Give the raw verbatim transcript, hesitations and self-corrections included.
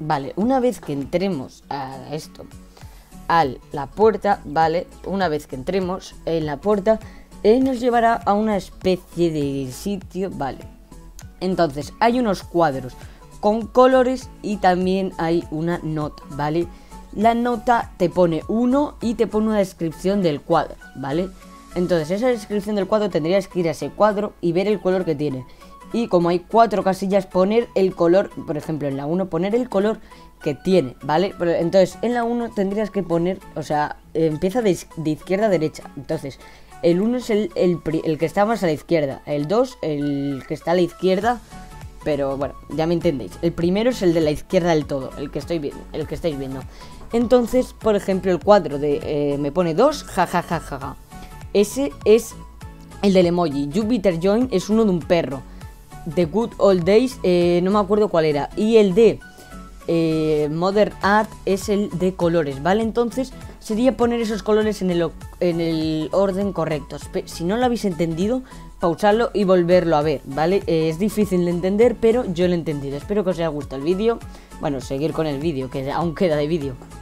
Vale, una vez que entremos a esto, a la puerta, vale, una vez que entremos en la puerta, eh, nos llevará a una especie de sitio, vale. Entonces, hay unos cuadros con colores y también hay una nota, vale. La nota te pone uno y te pone una descripción del cuadro, vale. Entonces, esa descripción del cuadro tendrías que ir a ese cuadro y ver el color que tiene. Y como hay cuatro casillas, poner el color, por ejemplo, en la uno poner el color que tiene, ¿vale? Entonces, en la uno tendrías que poner, o sea, empieza de, de izquierda a derecha. Entonces, el uno es el, el, el que está más a la izquierda, el dos el que está a la izquierda, pero bueno, ya me entendéis. El primero es el de la izquierda del todo, el que estoy viendo, el que estáis viendo. Entonces, por ejemplo, el cuatro de, eh, me pone dos, jajajaja. Ja, ja, ja. Ese es el del emoji. Jupiter Join es uno de un perro. The Good Old Days, eh, no me acuerdo cuál era. Y el de eh, Modern Art es el de colores, ¿vale? Entonces sería poner esos colores en el, en el orden correcto. Si no lo habéis entendido, pausarlo y volverlo a ver, ¿vale? Eh, es difícil de entender, pero yo lo he entendido. Espero que os haya gustado el vídeo. Bueno, seguir con el vídeo, que aún queda de vídeo.